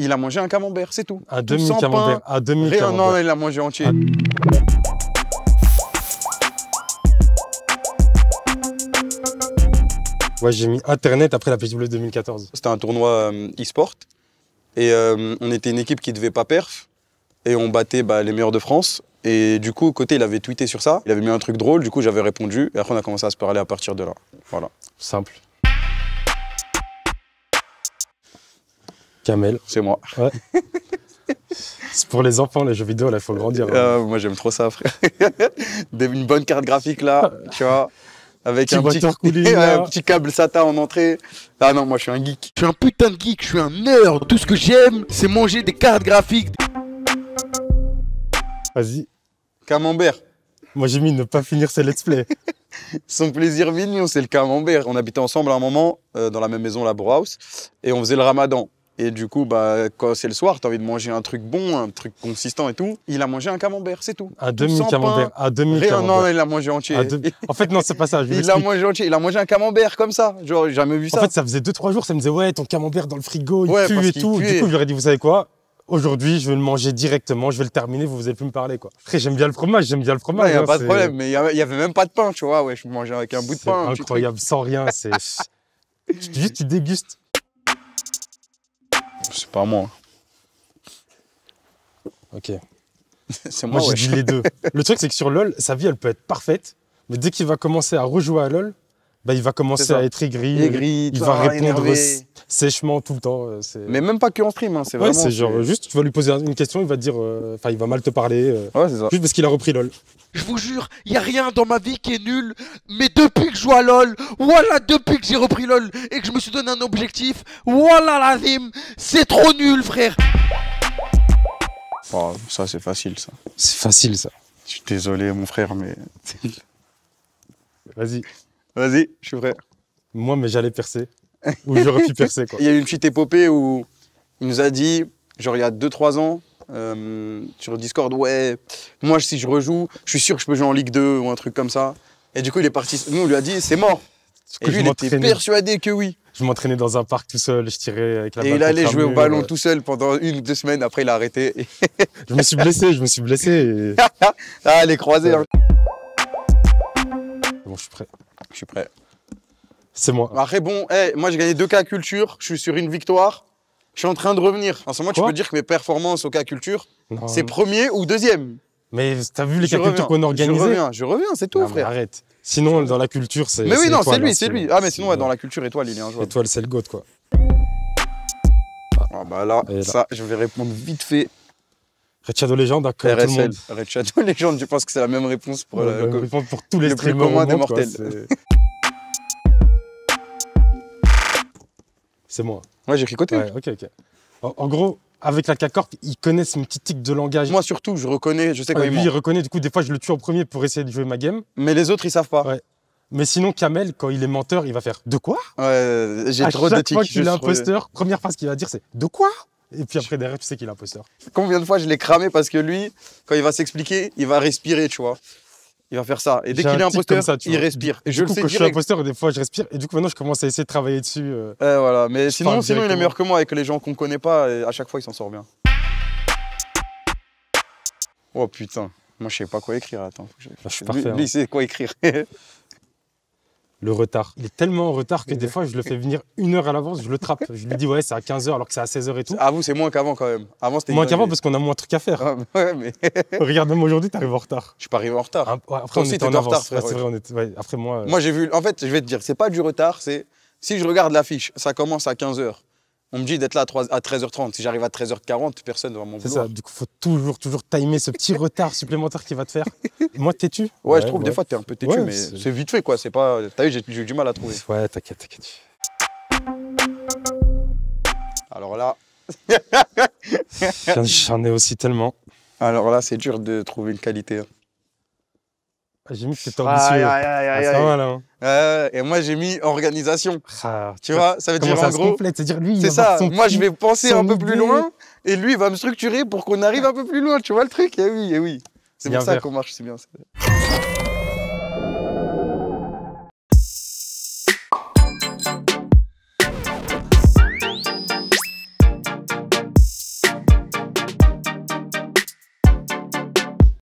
Il a mangé un camembert, c'est tout. Un demi-camembert. Un demi-camembert. Non, il l'a mangé entier. Ouais, j'ai mis Internet après la PGW 2014. C'était un tournoi e-sport. Et on était une équipe qui ne devait pas perf. Et on battait les meilleurs de France. Et du coup, Côté, il avait tweeté sur ça. Il avait mis un truc drôle. Du coup, j'avais répondu. Et après, on a commencé à se parler à partir de là. Voilà. Simple. Kamel. C'est moi. Ouais. C'est pour les enfants, les jeux vidéo, là, il faut grandir. Moi, j'aime trop ça, frère. Une bonne carte graphique, là, tu vois. Avec un petit câble SATA en entrée. Ah non, moi, je suis un geek. Je suis un putain de geek, je suis un nerd. Tout ce que j'aime, c'est manger des cartes graphiques. Vas-y. Camembert. Moi, j'ai mis ne pas finir ses let's play. Son plaisir mignon, c'est le camembert. On habitait ensemble à un moment, dans la même maison, la Brohouse, et on faisait le ramadan. Et du coup, quand c'est le soir, t'as envie de manger un truc bon, un truc consistant et tout. Il a mangé un camembert, c'est tout. Un demi-camembert. Un demi-camembert. Non, il l'a mangé entier. En fait, non, c'est pas ça. Il l'a mangé entier. Il a mangé un camembert comme ça. Genre, j'ai jamais vu ça. En fait, ça faisait 2-3 jours, ça me disait, ouais, ton camembert dans le frigo, il pue et tout. Du coup, je lui ai dit, vous savez quoi? Aujourd'hui, je vais le manger directement, je vais le terminer, vous allez plus me parler, quoi. Après, j'aime bien le fromage, Ouais, il n'y a pas de problème, mais il n'y avait même pas de pain, tu vois. Ouais, je mangeais avec un bout de pain. Incroyable, sans rien, c'est. Juste, tu dégustes. C'est pas moi. Ok. C'est moi, ouais. J'ai dit les deux. Le truc, c'est que sur LOL, sa vie, elle peut être parfaite, mais dès qu'il va commencer à rejouer à LOL, il va commencer à être aigri, il va répondre séchement tout le temps. Mais même pas que en stream, hein, c'est vraiment... c'est genre juste, tu vas lui poser une question, il va te dire... Enfin, il va mal te parler, ouais, c'est ça. Juste parce qu'il a repris LOL. Je vous jure, il n'y a rien dans ma vie qui est nul, mais depuis que je joue à LOL, voilà, depuis que j'ai repris LOL et que je me suis donné un objectif, voilà la zim, c'est trop nul, frère. Oh, ça, c'est facile, ça. C'est facile, ça. Je suis désolé, mon frère, mais... Vas-y. Vas-y, je suis vrai. Moi, mais j'allais percer. Ou j'aurais pu percer, quoi. Il y a eu une petite épopée où il nous a dit, genre il y a 2-3 ans, sur Discord, ouais, moi si je rejoue, je suis sûr que je peux jouer en Ligue 2 ou un truc comme ça. Et du coup, il est parti. Nous, on lui a dit, c'est mort. Et lui, il était persuadé que oui. Je m'entraînais dans un parc tout seul, je tirais avec la balle. Et il allait jouer au ballon tout seul pendant 1 ou 2 semaines. Après, il a arrêté. Je me suis blessé. Et... ah, elle est croisée. Ouais. Hein. Bon, je suis prêt. Je suis prêt. C'est moi. Après, bon, moi, j'ai gagné 2 K culture. Je suis sur une victoire. Je suis en train de revenir. En ce moment, tu peux dire que mes performances au K culture, c'est 1er ou 2e. Mais t'as vu les K culture qu'on organisait? Je reviens, c'est tout, frère. Arrête. Sinon, dans la culture, c'est. Mais oui, non, c'est lui, c'est lui. Ah, mais sinon, dans la culture, Étoile, il est un joueur. Étoile, c'est le GOAT, quoi. Ah, bah là, ça, je vais répondre vite fait. Red Shadow Legend, d'accord, tout le monde. Red Shadow Legend, je pense que c'est la même réponse pour, pour tous les streamers au monde, des mortels. C'est moi. Ouais, j'ai ricoté. Ouais, ok. En gros, avec la K-Corp, ils connaissent mes petits tics de langage. Moi surtout, je reconnais, je sais quand lui, il reconnaît, du coup, des fois, je le tue en premier pour essayer de jouer ma game. Mais les autres, ils savent pas. Ouais. Mais sinon, Kamel, quand il est menteur, il va faire « De quoi ?» Ouais, j'ai trop de tics. Chaque fois qu'il est imposteur, première phrase qu'il va dire, c'est « De quoi ?» Et puis après, derrière, tu sais qu'il est imposteur. Combien de fois je l'ai cramé parce que lui, quand il va s'expliquer, il va respirer, tu vois. Il va faire ça. Et dès qu'il est imposteur, ça, il respire. Et je le sais que je suis imposteur, des fois, je respire. Et du coup, maintenant, je commence à essayer de travailler dessus. Voilà. Mais sinon, il est meilleur que moi avec les gens qu'on ne connaît pas. Et à chaque fois, il s'en sort bien. Oh putain. Moi, je sais pas quoi écrire. Attends. Je suis parfait. Lui, il sait quoi écrire. Le retard. Il est tellement en retard que des fois, je le fais venir 1 heure à l'avance, je le trappe. Je lui dis, ouais, c'est à 15 h alors que c'est à 16 h et tout. Ah, vous, c'est moins qu'avant quand même. Avant, c'était moins qu'avant parce qu'on a moins de trucs à faire. Ah, ouais, mais. Regarde, même aujourd'hui, t'arrives en retard. Je suis pas arrivé en retard. Après, on était en retard, frère. C'est vrai, on était. Ouais, après, moi. Moi, j'ai vu. En fait, je vais te dire, c'est pas du retard, c'est. Si je regarde l'affiche, ça commence à 15 h. On me dit d'être là à 13 h 30. Si j'arrive à 13 h 40, personne ne va m'en vouloir. C'est ça. Du coup, faut toujours timer ce petit retard supplémentaire qui va te faire. Moi, têtu. Ouais, je trouve des fois t'es un peu têtu, mais c'est vite fait, quoi. C'est pas. T'as vu, j'ai eu du mal à trouver. Ouais, t'inquiète. Alors là, j'en ai aussi tellement. Alors là, c'est dur de trouver une qualité. Hein. J'ai mis que c'était ambitieux. Et moi, j'ai mis organisation. Tu vois, ça veut dire en gros. C'est-à-dire lui, c'est ça. Moi, je vais penser un peu plus loin et lui, il va me structurer pour qu'on arrive un peu plus loin. Tu vois le truc? Eh oui, eh oui. C'est pour ça qu'on marche si bien.